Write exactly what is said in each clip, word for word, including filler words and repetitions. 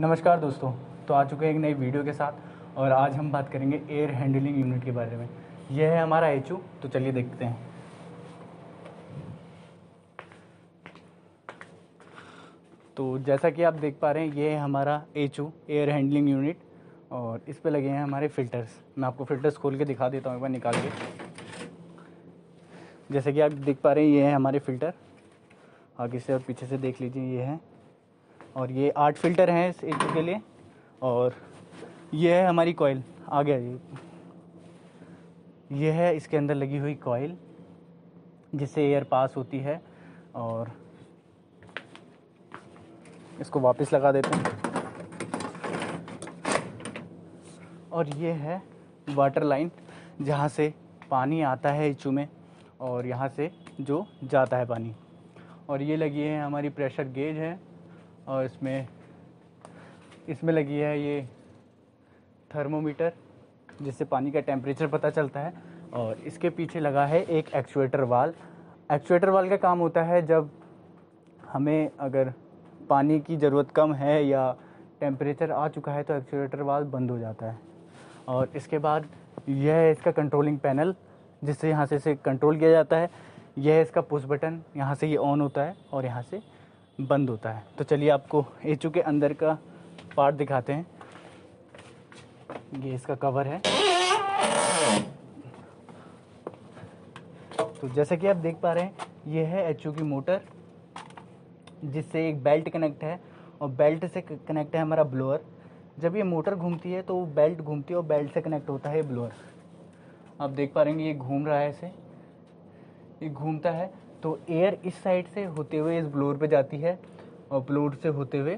नमस्कार दोस्तों, तो आ चुके हैं एक नई वीडियो के साथ और आज हम बात करेंगे एयर हैंडलिंग यूनिट के बारे में। यह है हमारा एच यू। तो चलिए देखते हैं। तो जैसा कि आप देख पा रहे हैं, ये है हमारा H U air handling unit और इस पे लगे हैं हमारे फ़िल्टर्स। मैं आपको फ़िल्टर्स खोल के दिखा देता हूँ एक बार निकाल के। जैसे कि आप देख पा रहे हैं, ये है हमारे फ़िल्टर। आगे से और पीछे से देख लीजिए, ये है। और ये आठ फ़िल्टर हैं इस एच यू के लिए। और ये है हमारी कॉइल। आ गया ये ये है इसके अंदर लगी हुई कॉइल जिससे एयर पास होती है। और इसको वापस लगा देते हैं। और ये है वाटर लाइन जहाँ से पानी आता है एच यू में और यहाँ से जो जाता है पानी। और ये लगी है हमारी प्रेशर गेज है। और इसमें इसमें लगी है ये थर्मोमीटर जिससे पानी का टेम्परेचर पता चलता है। और इसके पीछे लगा है एक एक्चुएटर वाल। एक्चुएटर वाल का काम होता है जब हमें अगर पानी की ज़रूरत कम है या टेम्परेचर आ चुका है तो एक्चुएटर वाल बंद हो जाता है। और इसके बाद यह है इसका कंट्रोलिंग पैनल जिससे यहाँ से इसे कंट्रोल किया जाता है। यह है इसका पुश बटन, यहाँ से ये ऑन होता है और यहाँ से बंद होता है। तो चलिए आपको एच यू के अंदर का पार्ट दिखाते हैं। ये इसका कवर है। तो जैसा कि आप देख पा रहे हैं, ये है एच यू की मोटर जिससे एक बेल्ट कनेक्ट है और बेल्ट से कनेक्ट है हमारा ब्लोअर। जब ये मोटर घूमती है तो बेल्ट घूमती है और बेल्ट से कनेक्ट होता है ये ब्लोअर। आप देख पा रहे हैं ये घूम रहा है, इसे ये घूमता है तो एयर इस साइड से होते हुए इस ब्लोअर पे जाती है और ब्लोअर से होते हुए,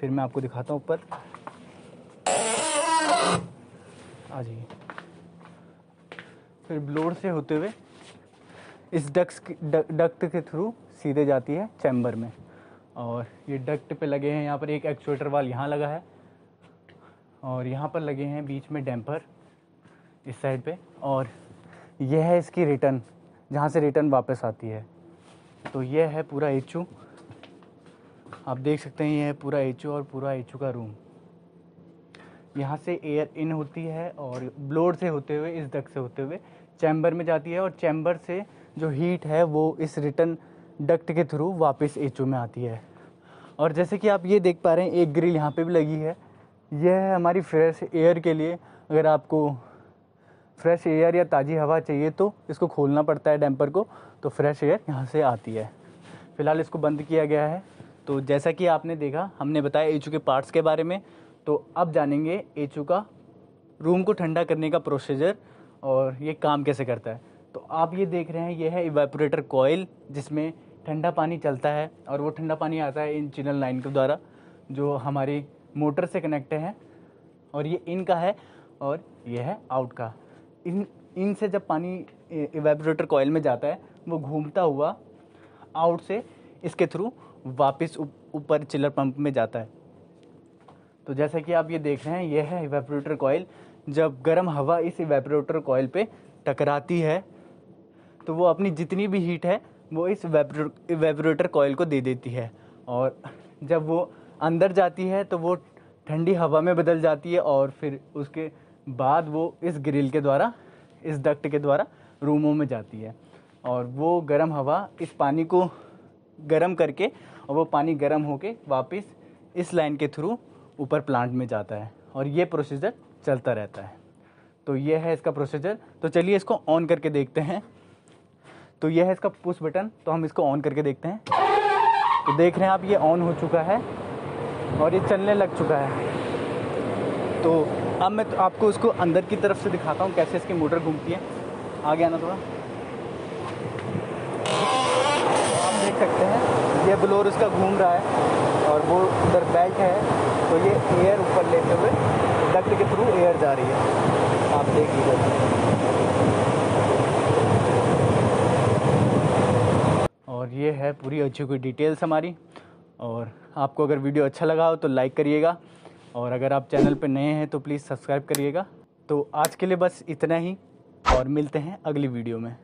फिर मैं आपको दिखाता हूँ ऊपर आ जाइए, फिर ब्लोअर से होते हुए इस डक्ट डक्ट के थ्रू सीधे जाती है चैम्बर में। और ये डक्ट पे लगे हैं, यहाँ पर एक एक्चुएटर वाल यहाँ लगा है और यहाँ पर लगे हैं बीच में डैम्पर इस साइड पे। और यह है इसकी रिटर्न जहाँ से रिटर्न वापस आती है। तो यह है पूरा एच यू। आप देख सकते हैं ये है पूरा एच यू और पूरा एच यू का रूम। यहाँ से एयर इन होती है और ब्लोअर से होते हुए इस डक्ट से होते हुए चैम्बर में जाती है और चैम्बर से जो हीट है वो इस रिटर्न डक्ट के थ्रू वापस एच यू में आती है। और जैसे कि आप ये देख पा रहे हैं, एक ग्रिल यहाँ पे भी लगी है। यह है हमारी फ्रेश एयर के लिए। अगर आपको फ्रेश एयर या ताज़ी हवा चाहिए तो इसको खोलना पड़ता है डैम्पर को, तो फ्रेश एयर यहाँ से आती है। फ़िलहाल इसको बंद किया गया है। तो जैसा कि आपने देखा, हमने बताया एच यू के पार्ट्स के बारे में। तो अब जानेंगे एच यू का रूम को ठंडा करने का प्रोसीजर और ये काम कैसे करता है। तो आप ये देख रहे हैं, ये है इवेपोरेटर कॉइल जिसमें ठंडा पानी चलता है और वो ठंडा पानी आता है इन चैनल लाइन के द्वारा जो हमारी मोटर से कनेक्ट है। और ये इन का है और ये है आउट का। इन इन से जब पानी इवेपोरेटर कॉइल में जाता है वो घूमता हुआ आउट से इसके थ्रू वापस ऊपर चिलर पंप में जाता है। तो जैसा कि आप ये देख रहे हैं, ये है इवेपोरेटर कॉइल। जब गर्म हवा इस इवेपोरेटर कॉइल पे टकराती है तो वो अपनी जितनी भी हीट है वो इस इवेपोरेटर कॉइल को दे देती है। और जब वो अंदर जाती है तो वो ठंडी हवा में बदल जाती है और फिर उसके बाद वो इस ग्रिल के द्वारा, इस डक्ट के द्वारा रूमों में जाती है। और वो गर्म हवा इस पानी को गर्म करके और वो पानी गर्म होके वापस इस लाइन के थ्रू ऊपर प्लांट में जाता है। और ये प्रोसीजर चलता रहता है। तो ये है इसका प्रोसीजर। तो चलिए इसको ऑन करके देखते हैं। तो यह है इसका पुश बटन। तो हम इसको ऑन करके देखते हैं। तो देख रहे हैं आप, ये ऑन हो चुका है और ये चलने लग चुका है। तो अब मैं तो आपको इसको अंदर की तरफ से दिखाता हूँ कैसे इसकी मोटर घूमती है। आगे आना थोड़ा। तो आप देख सकते हैं ये ब्लोअर उसका घूम रहा है और वो उधर बेल्ट है तो ये एयर ऊपर लेते हुए डक्ट के थ्रू एयर जा रही है। आप देख लीजिए। और ये है पूरी अच्छी कोई डिटेल्स हमारी। और आपको अगर वीडियो अच्छा लगा हो तो लाइक करिएगा और अगर आप चैनल पर नए हैं तो प्लीज़ सब्सक्राइब करिएगा। तो आज के लिए बस इतना ही और मिलते हैं अगली वीडियो में।